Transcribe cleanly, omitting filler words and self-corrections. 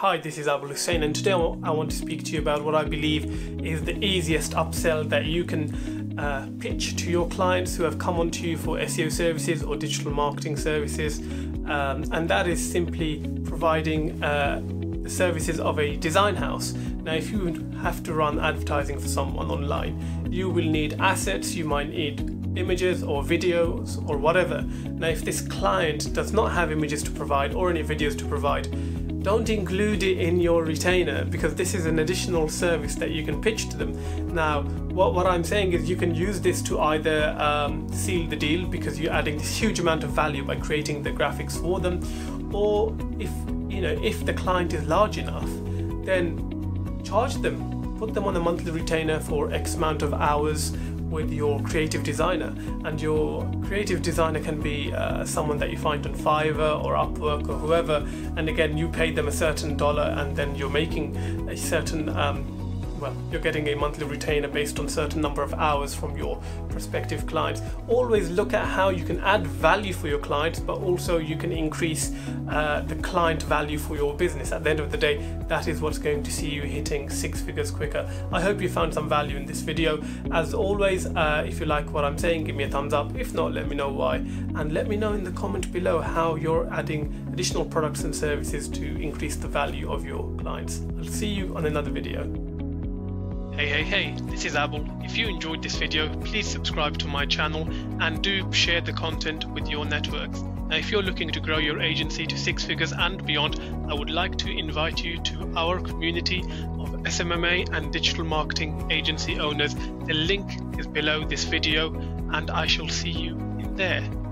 Hi, this is Abul Hussain, and today I want to speak to you about what I believe is the easiest upsell that you can pitch to your clients who have come onto you for SEO services or digital marketing services, and that is simply providing the services of a design house. Now, if you have to run advertising for someone online, you will need assets, you might need images or videos or whatever. Now, if this client does not have images to provide or any videos to provide, don't include it in your retainer, because this is an additional service that you can pitch to them. Now, what I'm saying is you can use this to either seal the deal because you're adding this huge amount of value by creating the graphics for them, or if the client is large enough, then charge them, put them on a monthly retainer for X amount of hours with your creative designer. And your creative designer can be someone that you find on Fiverr or Upwork or whoever, and again you pay them a certain dollar, and then you're making a certain you're getting a monthly retainer based on a certain number of hours from your prospective clients. Always look at how you can add value for your clients, but also you can increase the client value for your business. At the end of the day, that is what's going to see you hitting 6 figures quicker. I hope you found some value in this video. As always, if you like what I'm saying, give me a thumbs up. If not, let me know why, and let me know in the comment below how you're adding additional products and services to increase the value of your clients. I'll see you on another video. Hey, this is Abul. If you enjoyed this video, please subscribe to my channel and do share the content with your networks. Now, if you're looking to grow your agency to 6 figures and beyond, I would like to invite you to our community of SMMA and digital marketing agency owners. The link is below this video, and I shall see you in there.